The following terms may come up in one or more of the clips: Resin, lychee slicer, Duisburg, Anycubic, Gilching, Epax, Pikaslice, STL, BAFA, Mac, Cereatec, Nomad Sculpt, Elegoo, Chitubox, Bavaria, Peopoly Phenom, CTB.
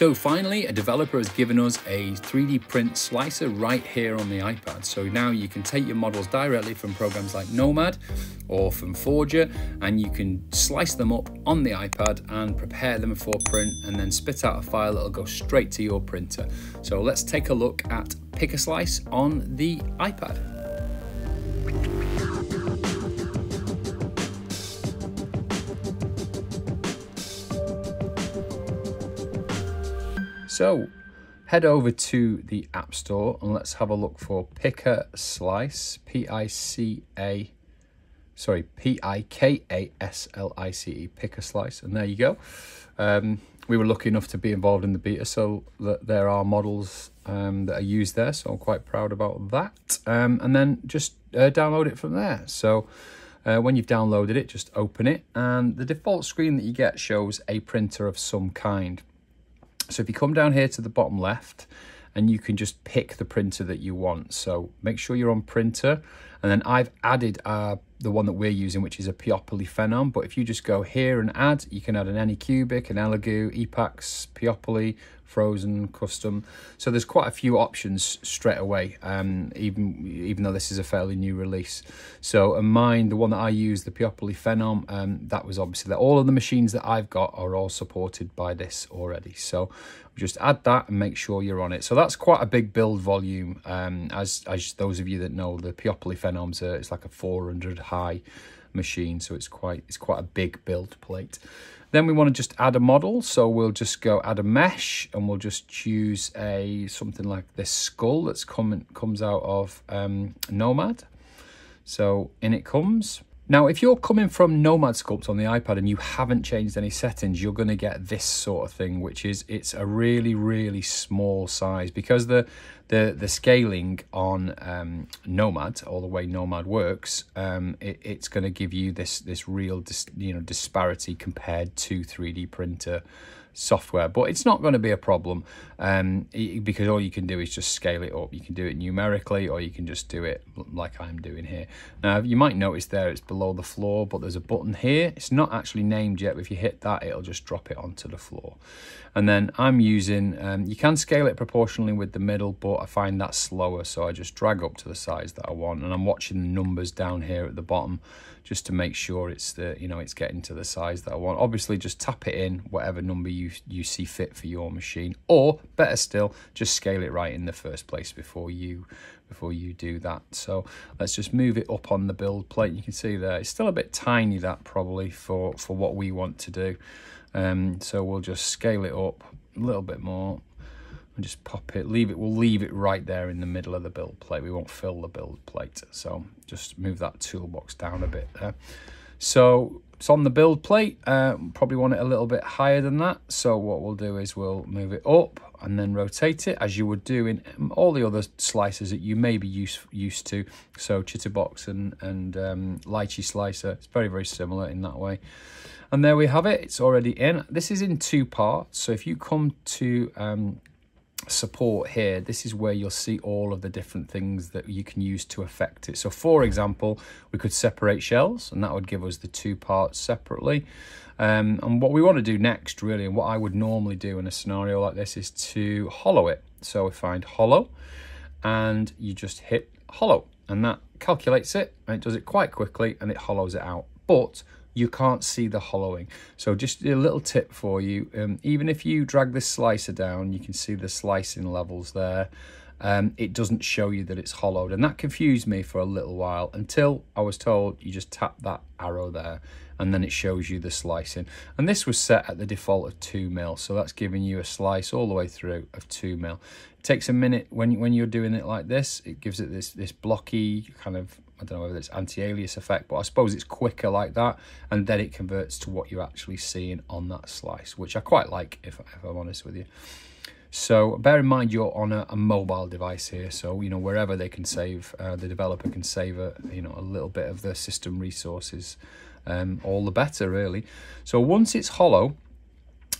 So finally, a developer has given us a 3D print slicer right here on the iPad. So now you can take your models directly from programs like Nomad or from Forger, and you can slice them up on the iPad and prepare them for print and then spit out a file that'll go straight to your printer. So let's take a look at Pick a Slice on the iPad. So head over to the App Store and let's have a look for Pick a Slice, P-I-K-A-S-L-I-C-E, Pick a Slice, and there you go. We were lucky enough to be involved in the beta, so that there are models that are used there, so I'm quite proud about that. And then just download it from there. So when you've downloaded it, just open it, and the default screen that you get shows a printer of some kind. So if you come down here to the bottom left, and you can just pick the printer that you want. So make sure you're on printer. And then I've added the one that we're using, which is a Peopoly Phenom. But if you just go here and add, you can add an Anycubic, an Elegoo, Epax, Peopoly, Frozen, Custom. So there's quite a few options straight away, even though this is a fairly new release. So in mine, the one that I use, the Peopoly Phenom, that was obviously that. All of the machines that I've got are all supported by this already. So just add that and make sure you're on it. So that's quite a big build volume. As those of you that know, the Peopoly Phenom's it's like a 400 high machine, so it's quite a big build plate. Then we want to just add a model, so we'll just go add a mesh, and we'll just choose something like this skull that's comes out of Nomad. So in it comes. Now, if you're coming from Nomad Sculpt on the iPad and you haven't changed any settings, you're going to get this sort of thing, which is it's a really, really small size, because the scaling on Nomad, or the way Nomad works, it's going to give you this real disparity compared to 3D printer software. But it's not going to be a problem, because all you can do is just scale it up. You can do it numerically, or you can just do it like I'm doing here. Now, you might notice there it's below the floor, but there's a button here. It's not actually named yet, but if you hit that, it'll just drop it onto the floor. And then I'm using, you can scale it proportionally with the middle, but I find that slower, so I just drag up to the size that I want, and I'm watching the numbers down here at the bottom just to make sure it's it's getting to the size that I want. Obviously, just tap it in whatever number you see fit for your machine, or better still, just scale it right in the first place before you do that. So let's just move it up on the build plate. You can see there it's still a bit tiny, that probably for what we want to do. So we'll just scale it up a little bit more and just pop it, we'll leave it right there in the middle of the build plate. We won't fill the build plate, so just move that toolbox down a bit there. So it's on the build plate. Probably want it a little bit higher than that. So what we'll do is we'll move it up and then rotate it as you would do in all the other slicers that you may be used to. So Chitubox and lychee slicer. It's very, very similar in that way. And there we have it. It's already in. This is in two parts. So if you come to support here, this is where you'll see all of the different things that you can use to affect it. So for example, we could separate shells, and that would give us the two parts separately. And what we want to do next, really, and what I would normally do in a scenario like this, is to hollow it. So we find hollow, and you just hit hollow, and that calculates it, and it does it quite quickly, and it hollows it out. But you can't see the hollowing. So just a little tip for you, even if you drag this slicer down, you can see the slicing levels there. It doesn't show you that it's hollowed, and that confused me for a little while, until I was told you just tap that arrow there and then it shows you the slicing. And this was set at the default of 2mm, so that's giving you a slice all the way through of 2mm. It takes a minute when you're doing it like this. It gives it this blocky kind of, I don't know whether it's anti-alias effect, but I suppose it's quicker like that, and then it converts to what you're actually seeing on that slice, which I quite like, if I'm honest with you. So bear in mind you're on a mobile device here, so wherever they can save, the developer can save a little bit of the system resources, all the better, really. So once it's hollow,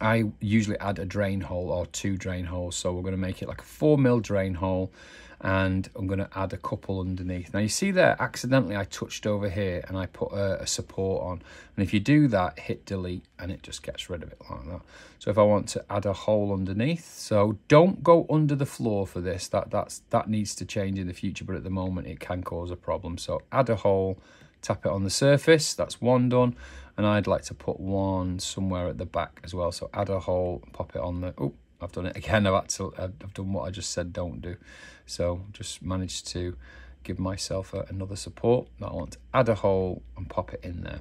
I usually add a drain hole or two drain holes, so we're going to make it like a 4mm drain hole, and I'm going to add a couple underneath. Now you see there, accidentally I touched over here and I put a support on, and if you do that, hit delete and it just gets rid of it like that. So if I want to add a hole underneath, so don't go under the floor for this, that needs to change in the future, but at the moment it can cause a problem. So add a hole, tap it on the surface, that's one done, and I'd like to put one somewhere at the back as well. So add a hole, pop it on the, oh, I've done it again, I've done what I just said don't do. So just managed to give myself another support that I want to add a hole and pop it in there.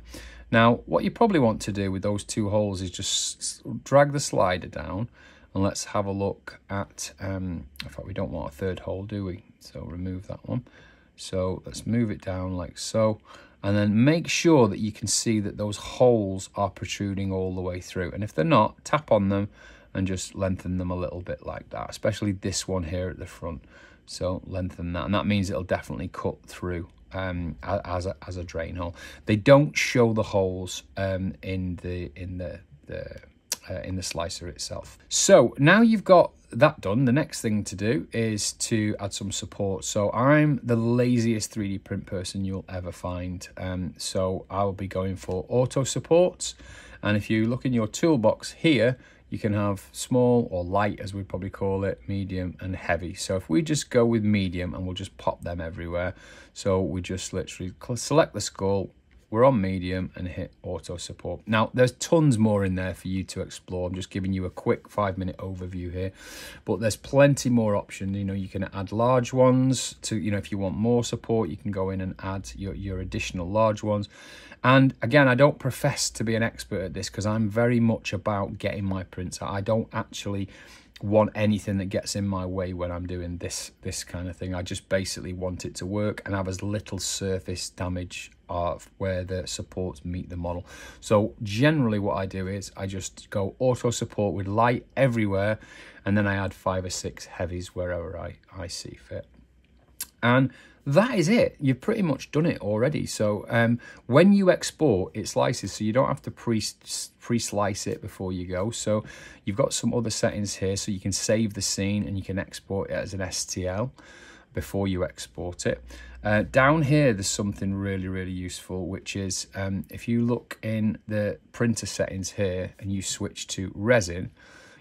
Now what you probably want to do with those two holes is just drag the slider down, and let's have a look at, in fact we don't want a third hole, do we? So remove that one. So let's move it down like so, and then make sure that you can see that those holes are protruding all the way through, and if they're not, tap on them and just lengthen them a little bit like that, especially this one here at the front. So lengthen that, and that means it'll definitely cut through as a drain hole. They don't show the holes in the slicer itself. So now you've got that done, the next thing to do is to add some support. So I'm the laziest 3D print person you'll ever find, so I'll be going for auto supports, and if you look in your toolbox here, you can have small or light, as we probably call it, medium and heavy. So if we just go with medium, and we'll just pop them everywhere, so we just literally select the skull, we're on medium and hit auto support. Now there's tons more in there for you to explore. I'm just giving you a quick 5-minute overview here, but there's plenty more options. You know, you can add large ones to, you know, if you want more support, you can go in and add your additional large ones. And again, I don't profess to be an expert at this because I'm very much about getting my prints out. I don't actually want anything that gets in my way when I'm doing this kind of thing. I just basically want it to work and have as little surface damage of where the supports meet the model. So generally what I do is I just go auto support with light everywhere, and then I add 5 or 6 heavies wherever I see fit, and that is it. You've pretty much done it already. So when you export, it slices, so you don't have to pre-slice it before you go. So you've got some other settings here, so you can save the scene and you can export it as an STL before you export it. Down here, there's something really, really useful, which is if you look in the printer settings here and you switch to resin,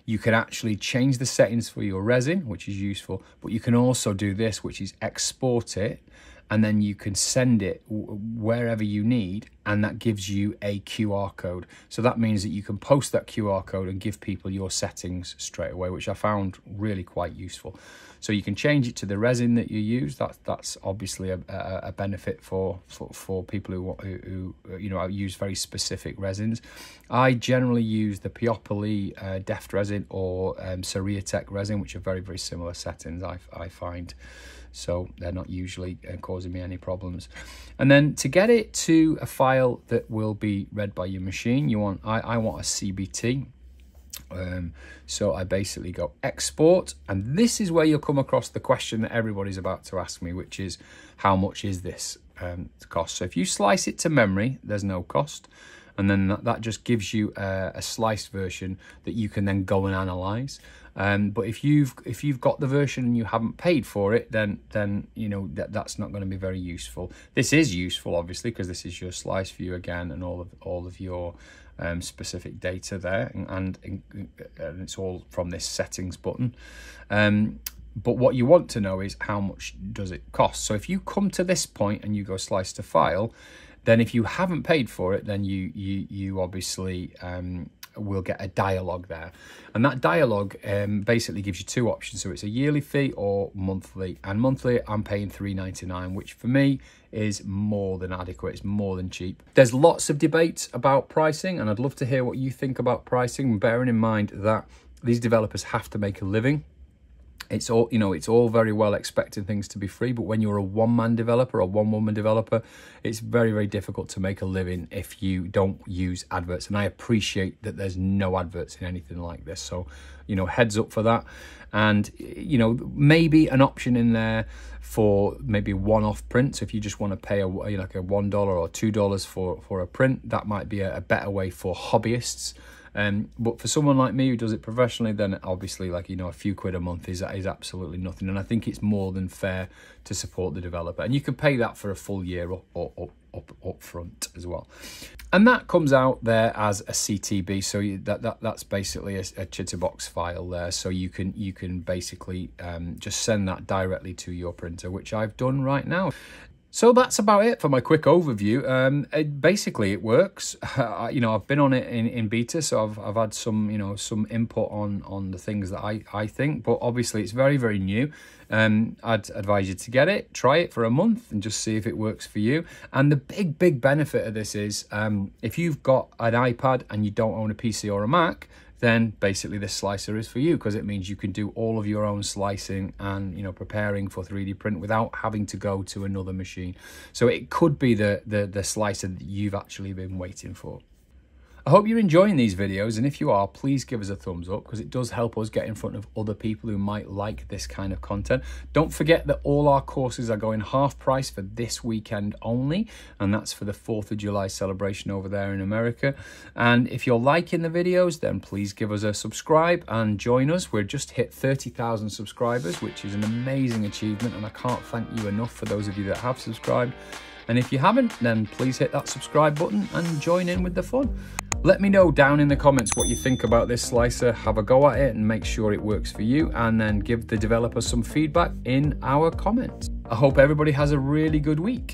you can actually change the settings for your resin, which is useful, but you can also do this, which is export it, and then you can send it wherever you need, and that gives you a QR code. So that means that you can post that QR code and give people your settings straight away, which I found really quite useful. So you can change it to the resin that you use. That's obviously a benefit for people who you know, use very specific resins. I generally use the Peopoly Deft resin or Cereatec resin, which are very, very similar settings, I find. So they're not usually causing me any problems. And then to get it to a file that will be read by your machine, you want, I want a CBT. So I basically go export, and this is where you'll come across the question that everybody's about to ask me, which is how much is this cost? So if you slice it to memory, there's no cost. And then that just gives you a sliced version that you can then go and analyze. But if you've got the version and you haven't paid for it, then you know that's not going to be very useful. This is useful, obviously, because this is your slice view again, and all of your specific data there, and it's all from this settings button. But what you want to know is how much does it cost. So if you come to this point and you go slice to file, then if you haven't paid for it, then you obviously will get a dialogue there. And that dialogue basically gives you two options. So it's a yearly fee or monthly. And monthly, I'm paying $3.99, which for me is more than adequate. It's more than cheap. There's lots of debates about pricing, and I'd love to hear what you think about pricing, bearing in mind that these developers have to make a living. It's all, you know, it's all very well expecting things to be free, but when you're a one-man developer or one-woman developer, it's very, very difficult to make a living if you don't use adverts. And I appreciate that there's no adverts in anything like this. So, you know, heads up for that. And, you know, maybe an option in there for maybe one-off prints. If you just want to pay like a $1 or $2 for a print, that might be a better way for hobbyists. But for someone like me who does it professionally, then obviously, like, you know, a few quid a month is absolutely nothing. And I think it's more than fair to support the developer. And you can pay that for a full year up front as well. And that comes out there as a CTB, so that's basically a Chitubox file there. So you can basically just send that directly to your printer, which I've done right now. So that's about it for my quick overview. Basically, it works. You know, I've been on it in beta, so I've had some, you know, some input on the things that I think. But obviously, it's very, very new. I'd advise you to get it, try it for a month, and just see if it works for you. And the big, big benefit of this is if you've got an iPad and you don't own a PC or a Mac, then basically this slicer is for you, because it means you can do all of your own slicing and, you know, preparing for 3D print without having to go to another machine. So it could be the slicer that you've actually been waiting for. I hope you're enjoying these videos, and if you are, please give us a thumbs up, because it does help us get in front of other people who might like this kind of content. Don't forget that all our courses are going half price for this weekend only, and that's for the 4th of July celebration over there in America. And if you're liking the videos, then please give us a subscribe and join us. We're just hit 30,000 subscribers, which is an amazing achievement, and I can't thank you enough for those of you that have subscribed. And if you haven't, then please hit that subscribe button and join in with the fun. Let me know down in the comments what you think about this slicer. Have a go at it and make sure it works for you, and then give the developer some feedback in our comments. I hope everybody has a really good week.